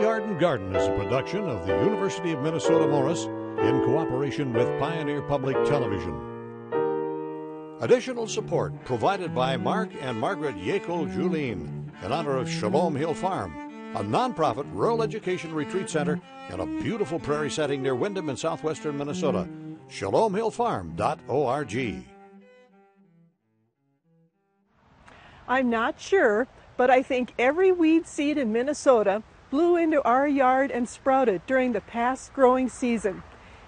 Prairie Yard and Garden is a production of the University of Minnesota Morris in cooperation with Pioneer Public Television. Additional support provided by Mark and Margaret Yackel-Juleen in honor of Shalom Hill Farm, a nonprofit rural education retreat center in a beautiful prairie setting near Windham in southwestern Minnesota. ShalomHillFarm.org. I'm not sure, but I think every weed seed in Minnesota blew into our yard and sprouted during the past growing season.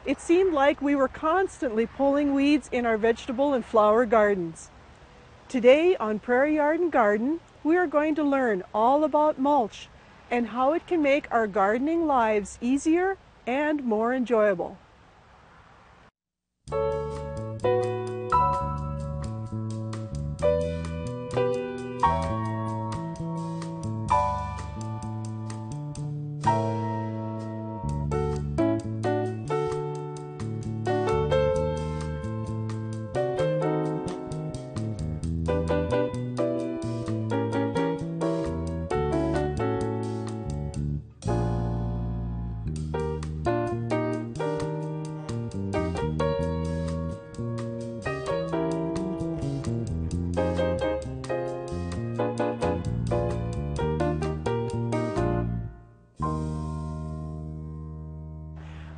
It seemed like we were constantly pulling weeds in our vegetable and flower gardens. Today on Prairie Yard and Garden, we are going to learn all about mulch and how it can make our gardening lives easier and more enjoyable.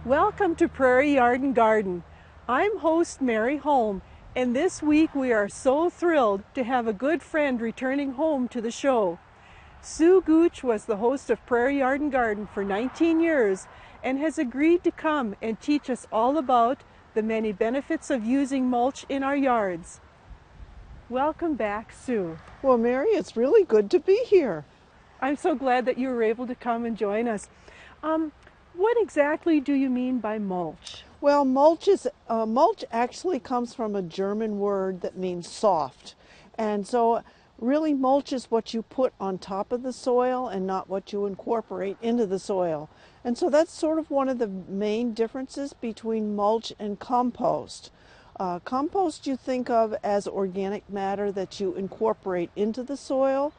Welcome to Prairie Yard and Garden. I'm host Mary Holm, and this week we are so thrilled to have a good friend returning home to the show. Sue Gooch was the host of Prairie Yard and Garden for 19 years and has agreed to come and teach us all about the many benefits of using mulch in our yards. Welcome back, Sue. Well, Mary, it's really good to be here. I'm so glad that you were able to come and join us. What exactly do you mean by mulch? Well, mulch actually comes from a German word that means soft. And so really mulch is what you put on top of the soil and not what you incorporate into the soil. And so that's sort of one of the main differences between mulch and compost. Compost you think of as organic matter that you incorporate into the soil,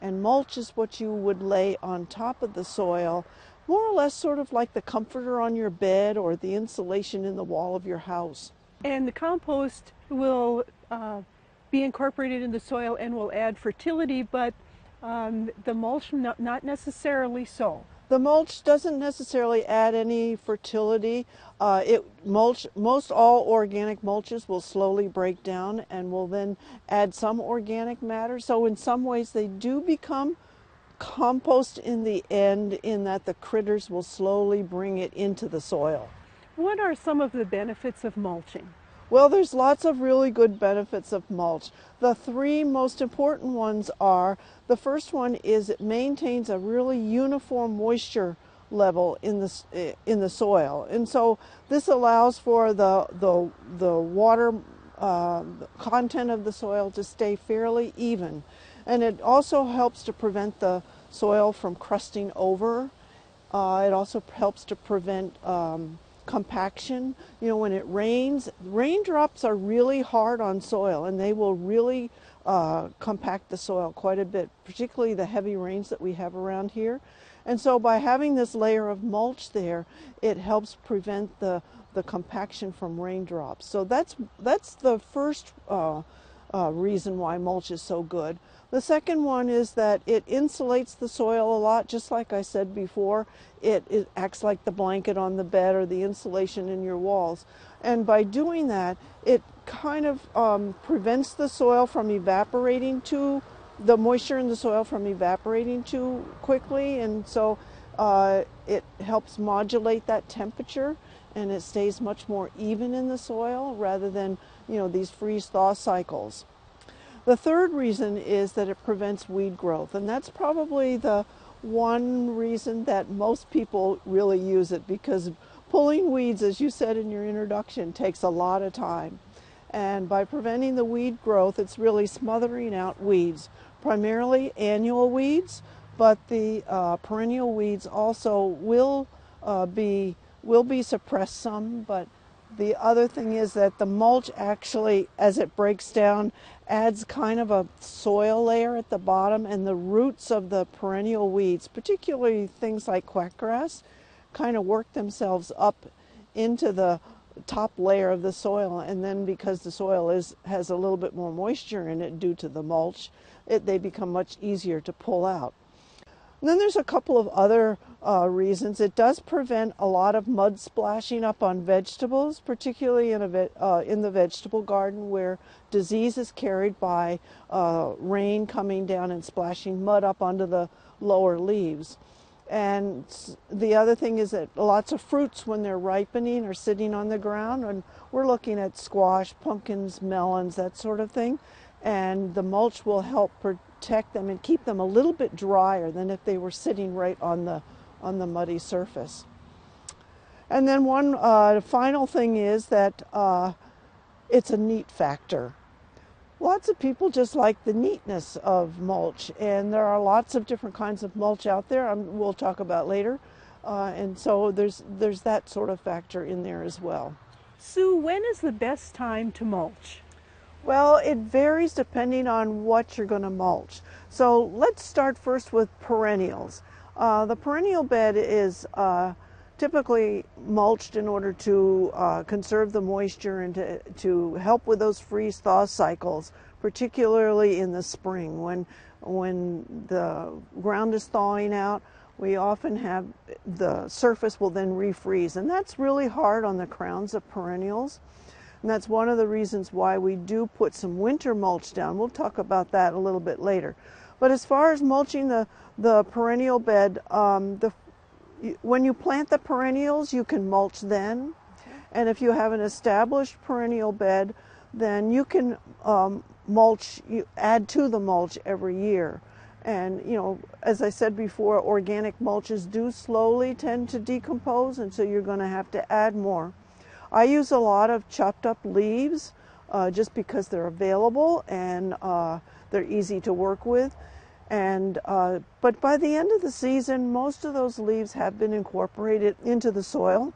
and mulch is what you would lay on top of the soil, more or less sort of like the comforter on your bed or the insulation in the wall of your house. And the compost will be incorporated in the soil and will add fertility, but the mulch not necessarily so. The mulch doesn't necessarily add any fertility. Most all organic mulches will slowly break down and will then add some organic matter. So in some ways they do become compost in the end, in that the critters will slowly bring it into the soil. What are some of the benefits of mulching? Well, there's lots of really good benefits of mulch. The three most important ones are, the first one is it maintains a really uniform moisture level in the soil, and so this allows for the water content of the soil to stay fairly even. And it also helps to prevent the soil from crusting over. It also helps to prevent compaction. You know, when it rains, raindrops are really hard on soil, and they will really compact the soil quite a bit, particularly the heavy rains that we have around here. And so by having this layer of mulch there, it helps prevent the compaction from raindrops. So that's the first reason why mulch is so good. The second one is that it insulates the soil a lot. Just like I said before, it acts like the blanket on the bed or the insulation in your walls. And by doing that, it kind of prevents the soil from evaporating too, the moisture in the soil from evaporating too quickly. And so it helps modulate that temperature, and it stays much more even in the soil rather than, you know, these freeze-thaw cycles. The third reason is that it prevents weed growth, and that's probably the one reason that most people really use it, because pulling weeds, as you said in your introduction, takes a lot of time. And by preventing the weed growth, it's really smothering out weeds, primarily annual weeds, but the perennial weeds also will be suppressed some, but The other thing is that the mulch actually, as it breaks down, adds kind of a soil layer at the bottom, and the roots of the perennial weeds, particularly things like quackgrass, kind of work themselves up into the top layer of the soil, and then because the soil has a little bit more moisture in it due to the mulch, they become much easier to pull out. And then there's a couple of other reasons. It does prevent a lot of mud splashing up on vegetables, particularly in the vegetable garden, where disease is carried by rain coming down and splashing mud up onto the lower leaves. And the other thing is that lots of fruits, when they're ripening, are sitting on the ground, and we're looking at squash, pumpkins, melons, that sort of thing, and the mulch will help protect them and keep them a little bit drier than if they were sitting right on the muddy surface. And then one final thing is that it's a neat factor. Lots of people just like the neatness of mulch, and there are lots of different kinds of mulch out there. We'll talk about later, and so there's that sort of factor in there as well. Sue, when is the best time to mulch? Well, it varies depending on what you're going to mulch. So let's start first with perennials. The perennial bed is typically mulched in order to conserve the moisture and to help with those freeze-thaw cycles, particularly in the spring when the ground is thawing out. We often have the surface will then refreeze, and that's really hard on the crowns of perennials. And that's one of the reasons why we do put some winter mulch down. We'll talk about that a little bit later. But as far as mulching the perennial bed, when you plant the perennials, you can mulch then. And if you have an established perennial bed, then you can add to the mulch every year. And, you know, as I said before, organic mulches do slowly tend to decompose, and so you're going to have to add more. I use a lot of chopped up leaves just because they're available and they're easy to work with. And but by the end of the season, most of those leaves have been incorporated into the soil,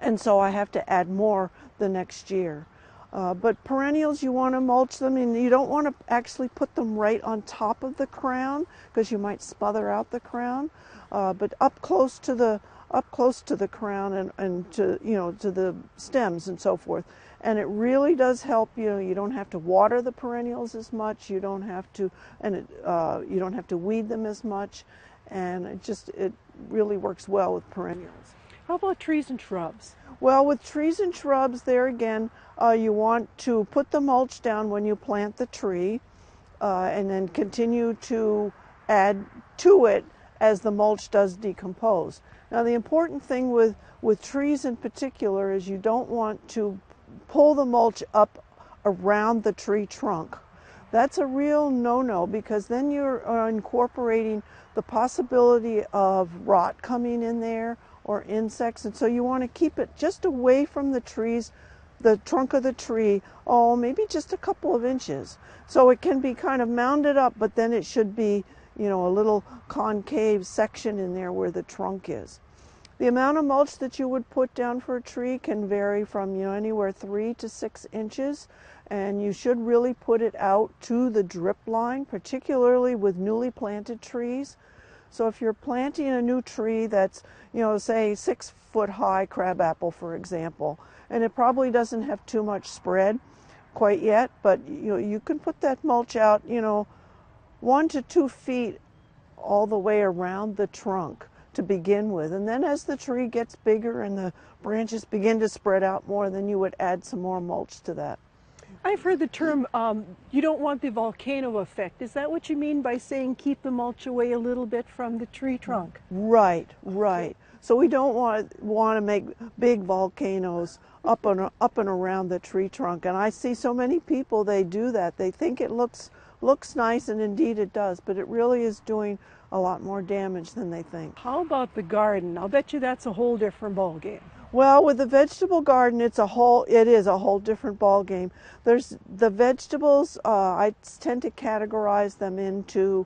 and so I have to add more the next year. But perennials, you want to mulch them, and you don't want to actually put them right on top of the crown because you might smother out the crown. But up close to the crown and to, you know, to the stems and so forth. And it really does help. You know, you don't have to water the perennials as much. You don't have to, you don't have to weed them as much. And it really works well with perennials. How about trees and shrubs? Well, with trees and shrubs, there again, you want to put the mulch down when you plant the tree, and then continue to add to it as the mulch does decompose. Now, the important thing with trees in particular is you don't want to pull the mulch up around the tree trunk. That's a real no-no, because then you're incorporating the possibility of rot coming in there or insects, and so you want to keep it just away from the trees, the trunk of the tree, oh, maybe just a couple of inches. So it can be kind of mounded up, but then it should be, you know, a little concave section in there where the trunk is. The amount of mulch that you would put down for a tree can vary from, you know, anywhere 3 to 6 inches, and you should really put it out to the drip line, particularly with newly planted trees. So if you're planting a new tree that's, you know, say 6 foot high crabapple, for example, and it probably doesn't have too much spread quite yet, but you know, you can put that mulch out, you know, 1 to 2 feet all the way around the trunk to begin with. And then as the tree gets bigger and the branches begin to spread out more, then you would add some more mulch to that. I've heard the term, you don't want the volcano effect. Is that what you mean by saying keep the mulch away a little bit from the tree trunk? Right, right. So we don't want to make big volcanoes up and around the tree trunk. And I see so many people, they do that. They think it looks nice, and indeed it does, but it really is doing a lot more damage than they think. How about the garden? I'll bet you that's a whole different ballgame. Well, with the vegetable garden, it is a whole different ballgame. There's the vegetables. I tend to categorize them into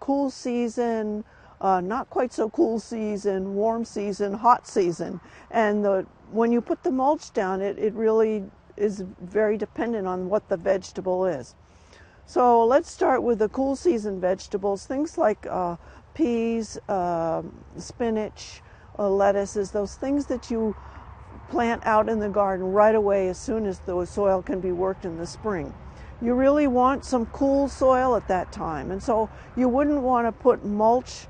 cool season, not quite so cool season, warm season, hot season. And when you put the mulch down, it really is very dependent on what the vegetable is. So let's start with the cool season vegetables, things like peas, spinach, lettuces, those things that you plant out in the garden right away as soon as the soil can be worked in the spring. You really want some cool soil at that time, and so you wouldn't want to put mulch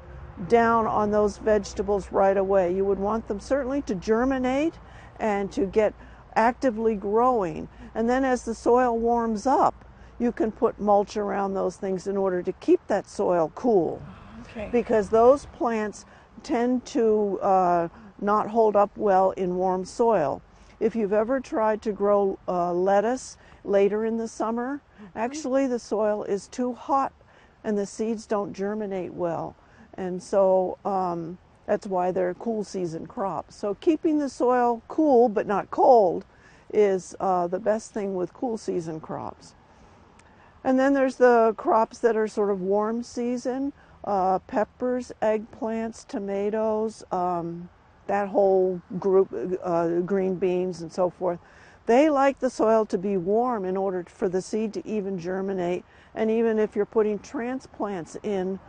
down on those vegetables right away. You would want them certainly to germinate and to get actively growing, and then as the soil warms up, you can put mulch around those things in order to keep that soil cool. Okay. Because those plants tend to not hold up well in warm soil. If you've ever tried to grow lettuce later in the summer, actually the soil is too hot and the seeds don't germinate well. And so that's why they're a cool season crop. So keeping the soil cool but not cold is the best thing with cool season crops. And then there's the crops that are sort of warm season, peppers, eggplants, tomatoes, that whole group, green beans and so forth. They like the soil to be warm in order for the seed to even germinate. And even if you're putting transplants in,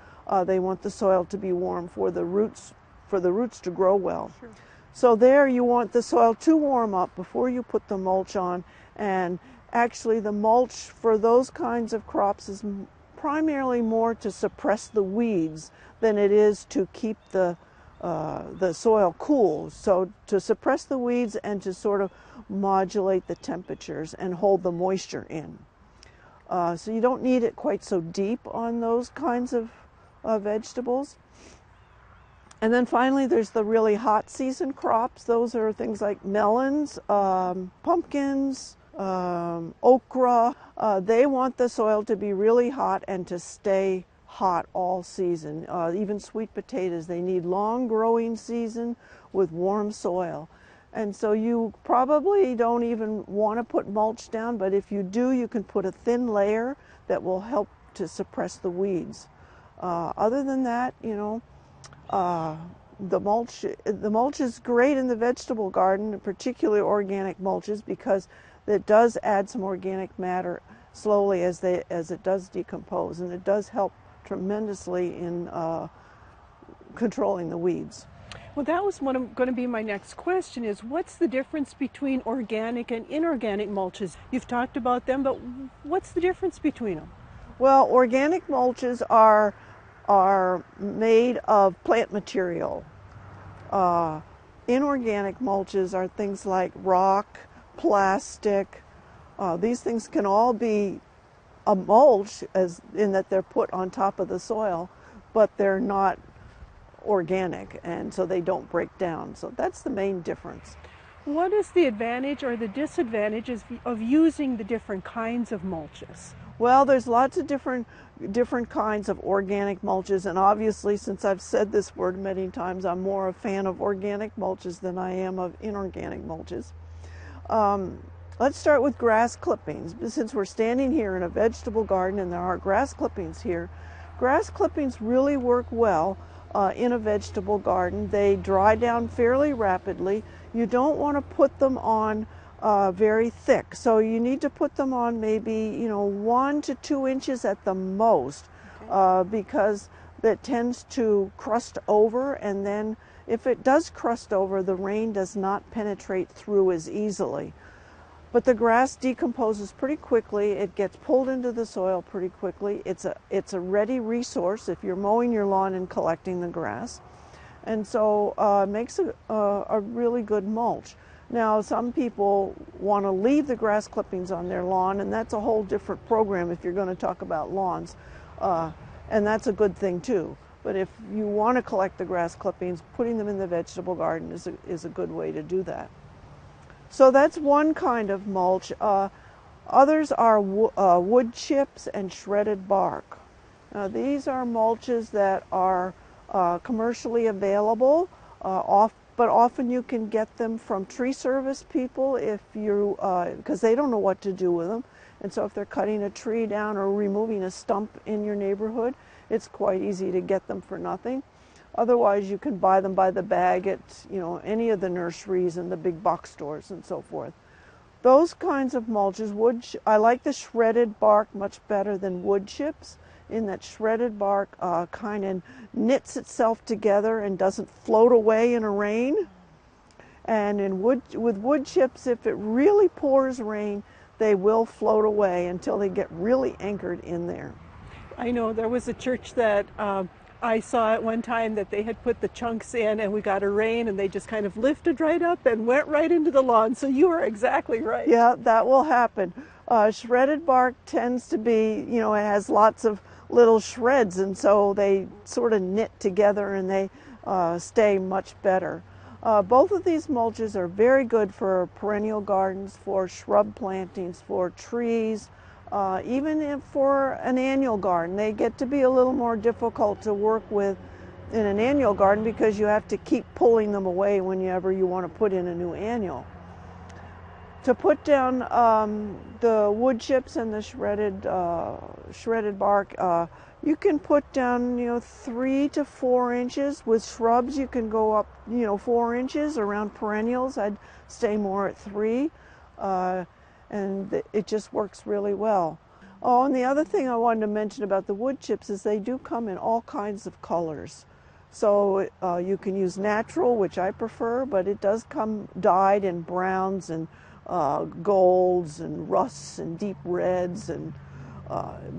they want the soil to be warm for the roots to grow well. Sure. So there you want the soil to warm up before you put the mulch on. And actually the mulch for those kinds of crops is primarily more to suppress the weeds than it is to keep the soil cool, so to suppress the weeds and to sort of modulate the temperatures and hold the moisture in. So you don't need it quite so deep on those kinds of vegetables. And then finally there's the really hot season crops. Those are things like melons, pumpkins, okra. They want the soil to be really hot and to stay hot all season. Even sweet potatoes, they need long growing season with warm soil. And so you probably don't even want to put mulch down, but if you do, you can put a thin layer that will help to suppress the weeds. Other than that, you know, the mulch is great in the vegetable garden, particularly organic mulches, because it does add some organic matter slowly as it does decompose, and it does help tremendously in controlling the weeds. Well, that was one of, going to be my next question is, what's the difference between organic and inorganic mulches? You've talked about them, but what's the difference between them? Well, organic mulches are made of plant material. Inorganic mulches are things like rock, plastic. These things can all be a mulch, as in that they're put on top of the soil, but they're not organic, and so they don't break down. So that's the main difference. What is the advantage or the disadvantages of using the different kinds of mulches? Well, there's lots of different kinds of organic mulches, and obviously, since I've said this word many times, I'm more a fan of organic mulches than I am of inorganic mulches. Let's start with grass clippings. Since we're standing here in a vegetable garden and there are grass clippings here, grass clippings really work well in a vegetable garden. They dry down fairly rapidly. You don't want to put them on very thick, so you need to put them on maybe, you know, 1 to 2 inches at the most. Okay. Because that tends to crust over, and then if it does crust over, the rain does not penetrate through as easily. But the grass decomposes pretty quickly. It gets pulled into the soil pretty quickly. It's a ready resource if you're mowing your lawn and collecting the grass. And so makes a really good mulch. Now, some people want to leave the grass clippings on their lawn, and that's a whole different program if you're going to talk about lawns. And that's a good thing too. But if you want to collect the grass clippings, putting them in the vegetable garden is a good way to do that. So that's one kind of mulch. Others are wood chips and shredded bark. Now, these are mulches that are commercially available, but often you can get them from tree service people if you, because they don't know what to do with them. And so if they're cutting a tree down or removing a stump in your neighborhood, it's quite easy to get them for nothing. Otherwise, you can buy them by the bag at, you know, any of the nurseries and the big box stores and so forth. Those kinds of mulches, I like the shredded bark much better than wood chips, in that shredded bark kind of knits itself together and doesn't float away in a rain. And with wood chips, if it really pours rain, they will float away until they get really anchored in there. I know there was a church that I saw at one time that they had put the chunks in, and we got a rain and they just kind of lifted right up and went right into the lawn. So you are exactly right. Yeah, that will happen. Shredded bark tends to be, you know, it has lots of little shreds, and so they sort of knit together and they stay much better. Both of these mulches are very good for perennial gardens, for shrub plantings, for trees, even for an annual garden. They get to be a little more difficult to work with in an annual garden because you have to keep pulling them away whenever you want to put in a new annual. To put down the wood chips and the shredded bark, you can put down, you know, 3 to 4 inches. With shrubs, you can go up, you know, 4 inches. Around perennials, I'd stay more at 3, and it just works really well. Oh, and the other thing I wanted to mention about the wood chips is they do come in all kinds of colors. So you can use natural, which I prefer, but it does come dyed in browns and golds and rusts and deep reds, and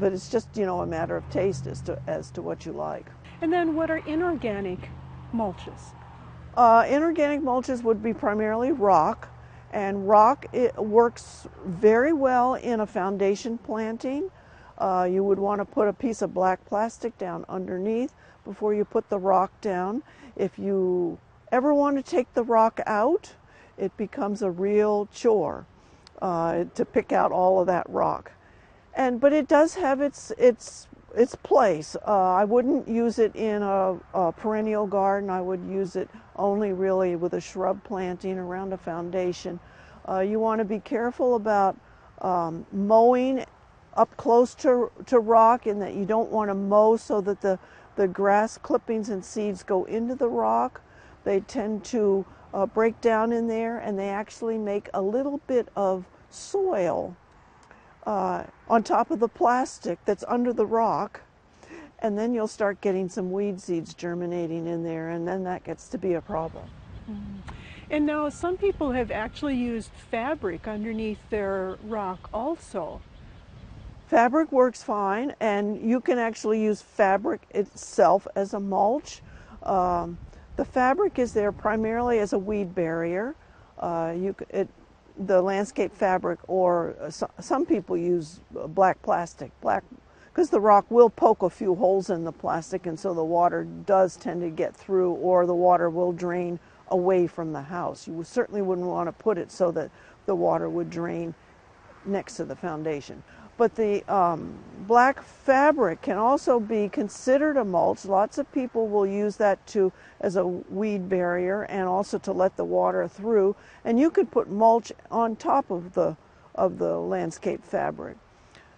but it's just, you know, a matter of taste as to what you like. And then what are inorganic mulches? Inorganic mulches would be primarily rock, and rock, it works very well in a foundation planting. You would want to put a piece of black plastic down underneath before you put the rock down. If you ever want to take the rock out, it becomes a real chore to pick out all of that rock. But it does have its place. I wouldn't use it in a perennial garden. I would use it only really with a shrub planting around a foundation. You want to be careful about mowing up close to rock, in that you don't want to mow so that the grass clippings and seeds go into the rock. They tend to break down in there, and they actually make a little bit of soil on top of the plastic that's under the rock, and then you'll start getting some weed seeds germinating in there, and then that gets to be a problem. Mm-hmm. And now some people have actually used fabric underneath their rock also. Fabric works fine, and you can actually use fabric itself as a mulch. The fabric is there primarily as a weed barrier. The landscape fabric, or some people use black plastic, because the rock will poke a few holes in the plastic, and so the water does tend to get through, or the water will drain away from the house. You certainly wouldn't want to put it so that the water would drain next to the foundation. But the black fabric can also be considered a mulch. Lots of people will use that as a weed barrier, and also to let the water through. And you could put mulch on top of the landscape fabric.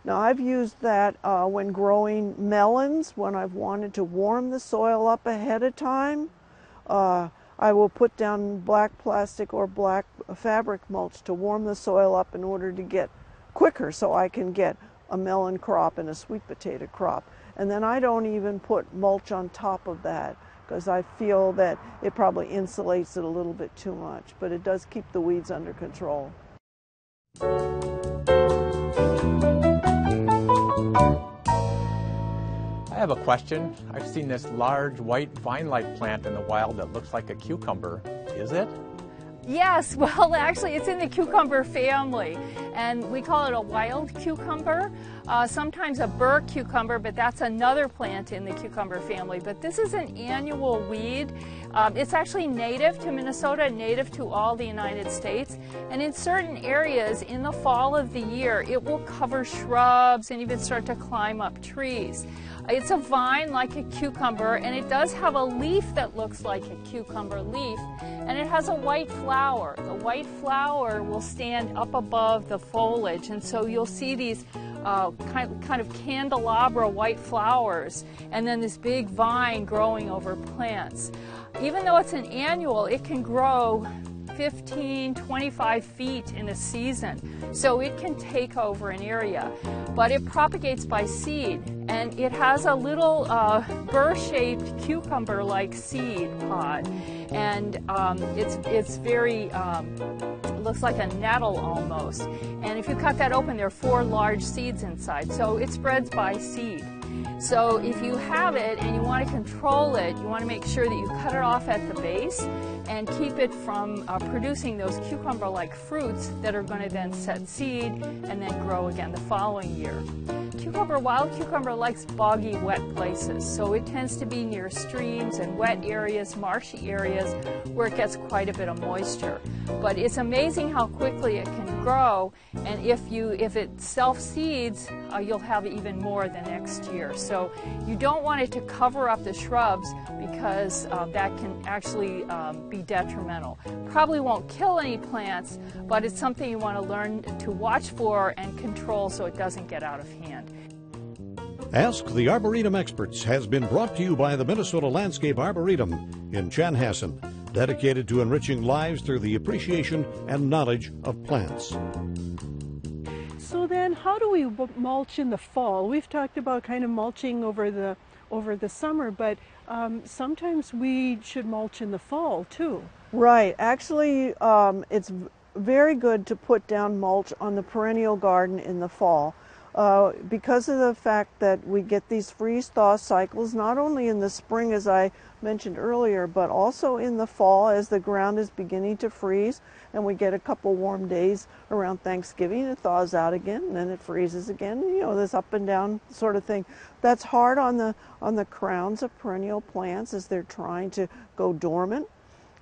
Now, I've used that when growing melons, when I've wanted to warm the soil up ahead of time. I will put down black plastic or black fabric mulch to warm the soil up in order to get quicker, so I can get a melon crop and a sweet potato crop. And then I don't even put mulch on top of that, because I feel that it probably insulates it a little bit too much, but it does keep the weeds under control. I have a question. I've seen this large white vine-like plant in the wild that looks like a cucumber. Is it? Yes, well, actually, it's in the cucumber family, and we call it a wild cucumber, sometimes a burr cucumber, but that's another plant in the cucumber family. But this is an annual weed. It's actually native to Minnesota, native to all the United States, and in certain areas in the fall of the year, it will cover shrubs and even start to climb up trees. It's a vine like a cucumber, and it does have a leaf that looks like a cucumber leaf, and it has a white flower. The white flower will stand up above the foliage, and so you'll see these kind of candelabra white flowers, and then this big vine growing over plants. Even though it's an annual, it can grow 15, 25 feet in a season, so it can take over an area. But it propagates by seed, and it has a little burr-shaped cucumber-like seed pod, and it's very looks like a nettle almost. And if you cut that open, there are 4 large seeds inside, so it spreads by seed. So if you have it and you want to control it, you want to make sure that you cut it off at the base and keep it from producing those cucumber-like fruits that are going to then set seed and then grow again the following year. Wild cucumber likes boggy, wet places, so it tends to be near streams and wet areas, marshy areas, where it gets quite a bit of moisture. But it's amazing how quickly it can grow, and if it self-seeds, you'll have even more the next year. So you don't want it to cover up the shrubs, because that can actually be detrimental. Probably won't kill any plants, but it's something you want to learn to watch for and control so it doesn't get out of hand. Ask the Arboretum Experts has been brought to you by the Minnesota Landscape Arboretum in Chanhassen, dedicated to enriching lives through the appreciation and knowledge of plants. So then, how do we mulch in the fall? We've talked about kind of mulching over the summer, but sometimes we should mulch in the fall too. Right. Actually, it's very good to put down mulch on the perennial garden in the fall. Because of the fact that we get these freeze-thaw cycles, not only in the spring, as I mentioned earlier, but also in the fall as the ground is beginning to freeze, and we get a couple warm days around Thanksgiving, it thaws out again, and then it freezes again, you know, this up and down sort of thing. That's hard on the crowns of perennial plants as they're trying to go dormant.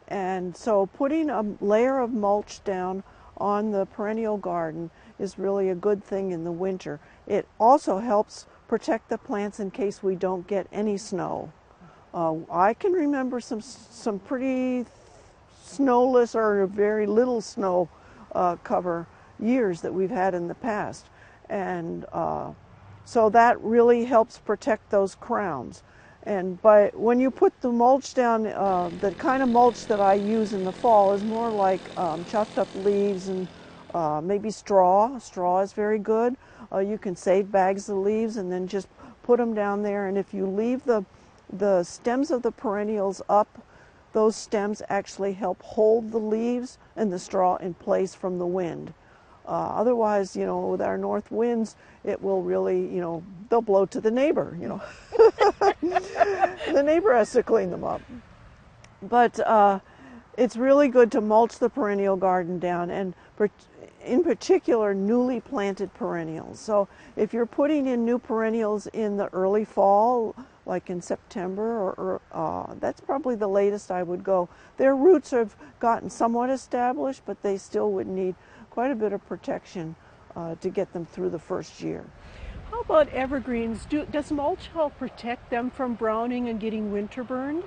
And so putting a layer of mulch down on the perennial garden is really a good thing in the winter. It also helps protect the plants in case we don't get any snow. I can remember some pretty snowless or very little snow cover years that we've had in the past, and so that really helps protect those crowns. And when you put the mulch down, the kind of mulch that I use in the fall is more like chopped up leaves and maybe straw. Straw is very good. You can save bags of leaves and then just put them down there. And if you leave the stems of the perennials up, those stems actually help hold the leaves and the straw in place from the wind. Otherwise, you know, with our north winds, it will really, you know, they'll blow to the neighbor, you know. The neighbor has to clean them up. But it's really good to mulch the perennial garden down, and in particular, newly planted perennials. So if you're putting in new perennials in the early fall, like in September, or that's probably the latest I would go. Their roots have gotten somewhat established, but they still would need quite a bit of protection to get them through the first year. How about evergreens? Does mulch help protect them from browning and getting winter burned?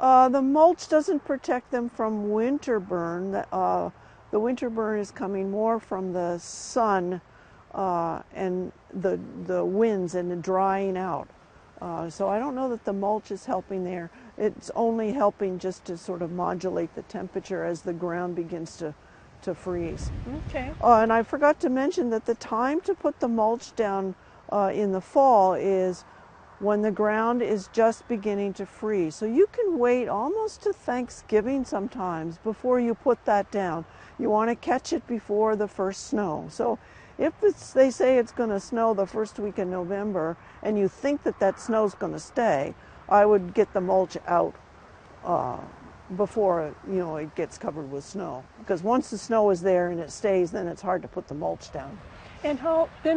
The mulch doesn't protect them from winter burn. The winter burn is coming more from the sun and the winds and the drying out. So I don't know that the mulch is helping there. It's only helping just to sort of modulate the temperature as the ground begins to freeze. Okay. And I forgot to mention that the time to put the mulch down in the fall is when the ground is just beginning to freeze. So you can wait almost to Thanksgiving sometimes before you put that down. You want to catch it before the first snow. So if they say it's going to snow the first week in November and you think that that snow's going to stay, I would get the mulch out before, you know, it gets covered with snow, because once the snow is there and it stays, then it's hard to put the mulch down. And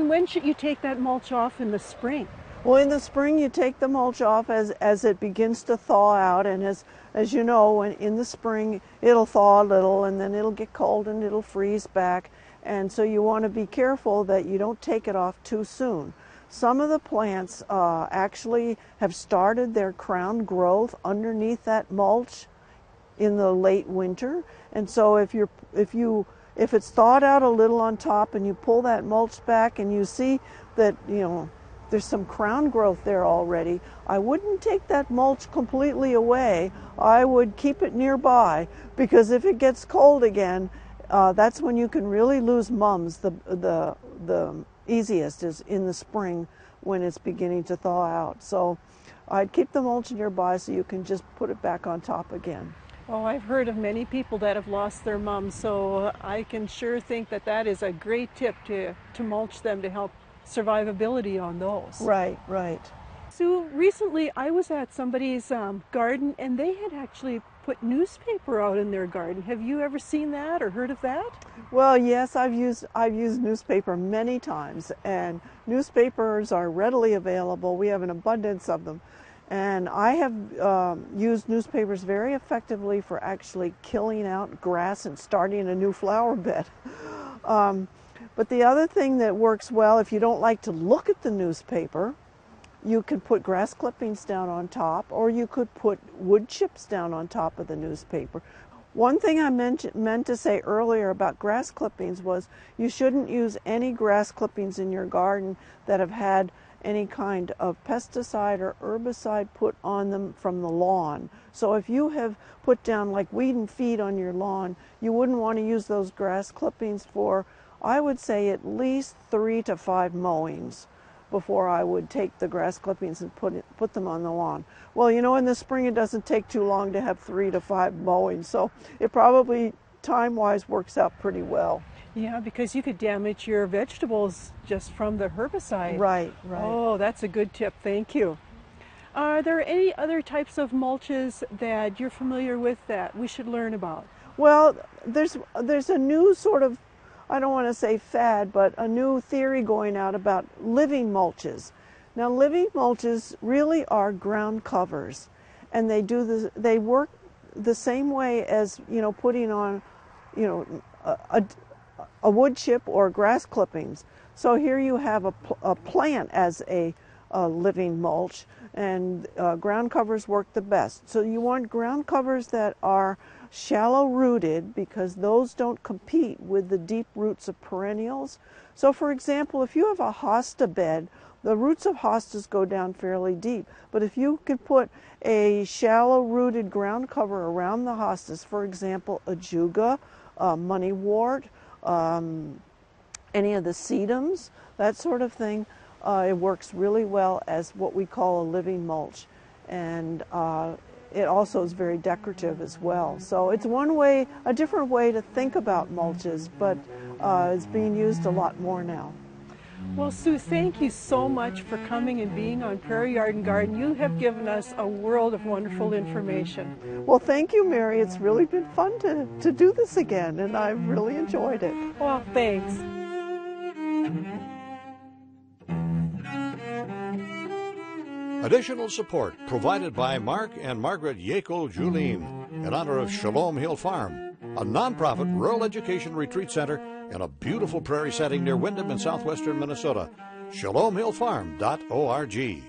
when should you take that mulch off? In the spring? Well, in the spring you take the mulch off as it begins to thaw out, and as you know, when in the spring it'll thaw a little and then it'll get cold and it'll freeze back, and so you want to be careful that you don't take it off too soon. Some of the plants actually have started their crown growth underneath that mulch in the late winter, and so if you If it's thawed out a little on top and you pull that mulch back and you see that, you know, there's some crown growth there already, I wouldn't take that mulch completely away. I would keep it nearby, because if it gets cold again, that's when you can really lose mums. The easiest is in the spring when it's beginning to thaw out. So I'd keep the mulch nearby so you can just put it back on top again. Oh, I've heard of many people that have lost their mums, so I can sure think that that is a great tip to mulch them to help survivability on those. Right, right. So recently I was at somebody's garden, and they had actually put newspaper out in their garden. Have you ever seen that or heard of that? Well, yes, I've used newspaper many times, and newspapers are readily available. We have an abundance of them. And I have used newspapers very effectively for actually killing out grass and starting a new flower bed. But the other thing that works well, if you don't like to look at the newspaper, you could put grass clippings down on top, or you could put wood chips down on top of the newspaper. One thing I meant to say earlier about grass clippings was you shouldn't use any grass clippings in your garden that have had any kind of pesticide or herbicide put on them from the lawn. So if you have put down like weed and feed on your lawn, you wouldn't want to use those grass clippings for, I would say, at least 3 to 5 mowings before I would take the grass clippings and put them on the lawn. Well, you know, in the spring it doesn't take too long to have 3 to 5 mowings, so it probably time-wise works out pretty well. Yeah, because you could damage your vegetables just from the herbicide. Right, right. Oh, that's a good tip. Thank you. Are there any other types of mulches that you're familiar with that we should learn about? Well, there's a new sort of, I don't want to say fad, but a new theory going out about living mulches. Now, living mulches really are ground covers, and they work the same way as, you know, putting on, you know, a wood chip or grass clippings. So here you have a plant as a living mulch, and ground covers work the best. So you want ground covers that are shallow rooted, because those don't compete with the deep roots of perennials. So for example, if you have a hosta bed, the roots of hostas go down fairly deep, but if you could put a shallow rooted ground cover around the hostas, for example, ajuga, moneywort, any of the sedums, that sort of thing, it works really well as what we call a living mulch, and it also is very decorative as well. So it's one way, a different way to think about mulches, but it's being used a lot more now. Well, Sue, thank you so much for coming and being on Prairie Yard and Garden. You have given us a world of wonderful information. Well, thank you, Mary. It's really been fun to do this again, and I've really enjoyed it. Well, thanks. Additional support provided by Mark and Margaret Yackel-Juleen in honor of Shalom Hill Farm, a nonprofit rural education retreat center in a beautiful prairie setting near Windom in southwestern Minnesota. ShalomHillFarm.org